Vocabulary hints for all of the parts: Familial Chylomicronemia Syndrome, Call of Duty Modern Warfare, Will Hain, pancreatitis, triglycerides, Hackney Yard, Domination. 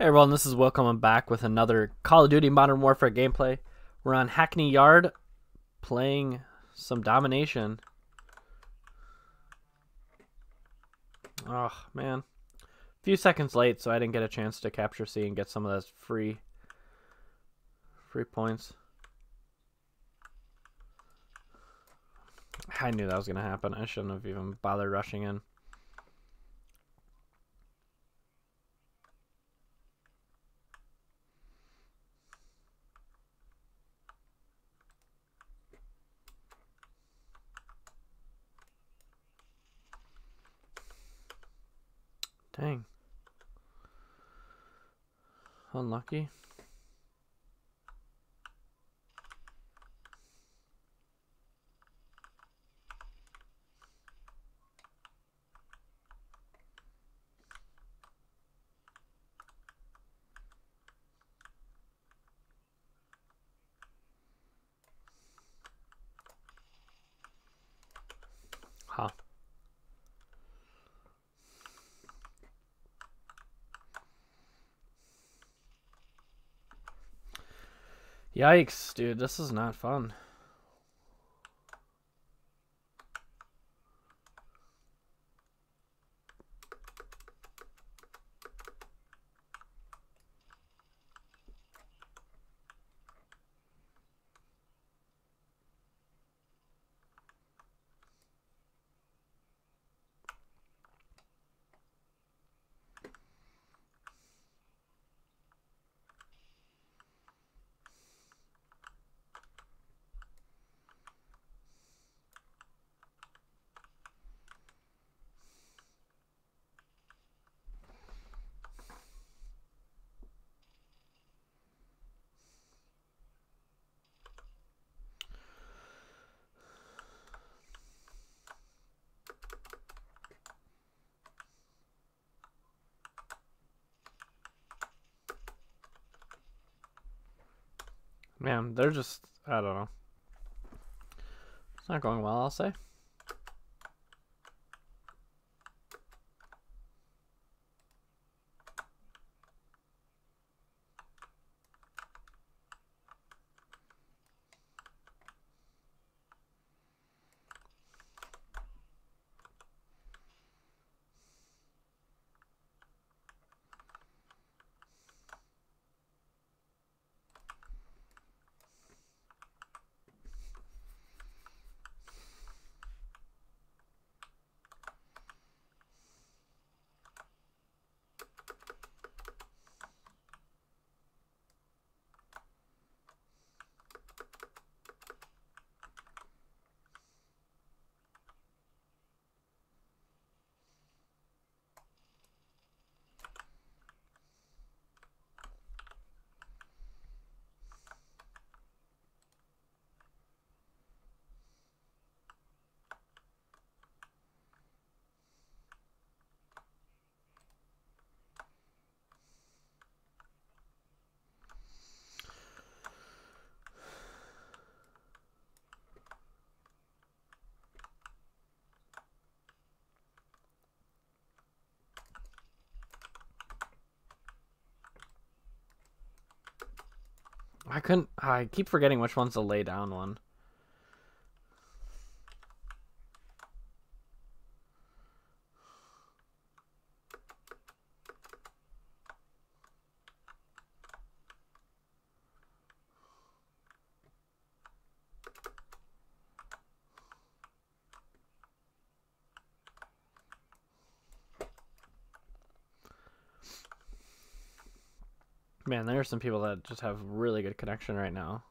Hey everyone, this is Will coming back with another Call of Duty Modern Warfare gameplay. We're on Hackney Yard playing some Domination. Oh man, a few seconds late, so I didn't get a chance to capture C and get some of those free points. I knew that was gonna happen. I shouldn't have even bothered rushing in. Dang. Unlucky. Huh. Yikes, dude, this is not fun. Man, they're just, I don't know. It's not going well, I'll say. I keep forgetting which one's the lay down one. Man, there are some people that just have really good connection right now.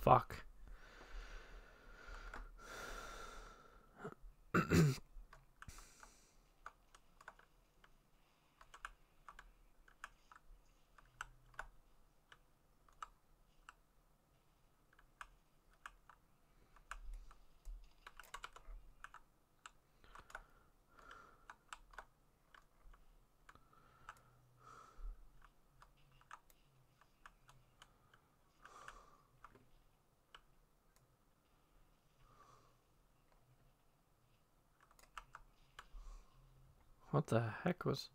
fuck. What the heck was...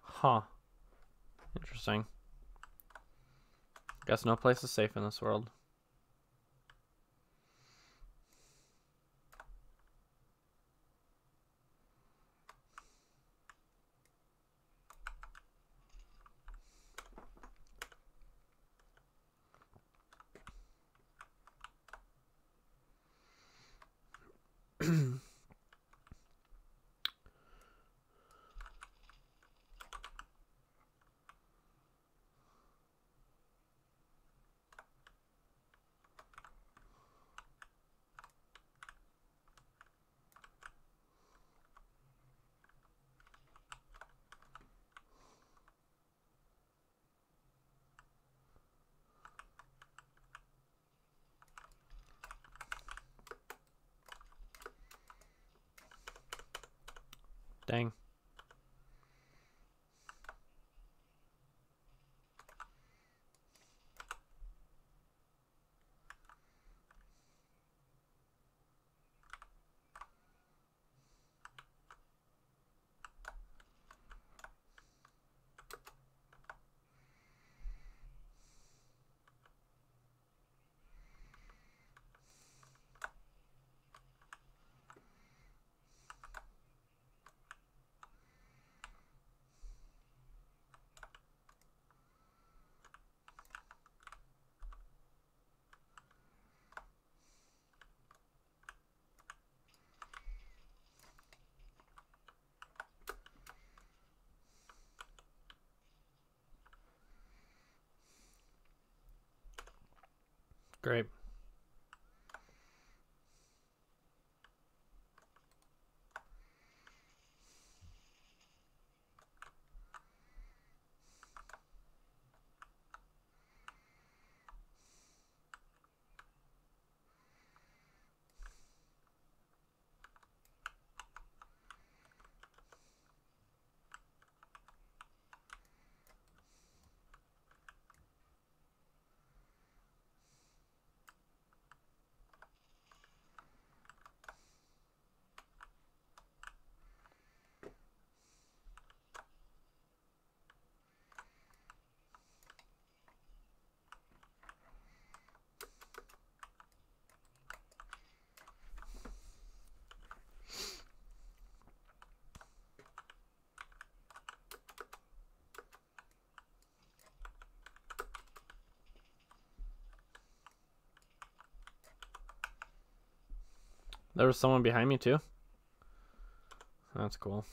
Huh. Interesting. Guess no place is safe in this world. Dang. Great. There was someone behind me too. That's cool.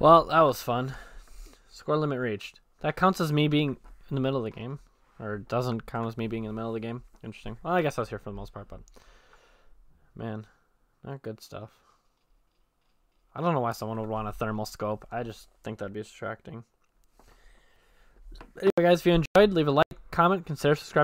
Well, that was fun. Score limit reached. That counts as me being in the middle of the game. Or doesn't count as me being in the middle of the game. Interesting. Well, I guess I was here for the most part, but... Man, not good stuff. I don't know why someone would want a thermal scope. I just think that'd be distracting. Anyway, guys, if you enjoyed, leave a like, comment, consider subscribing.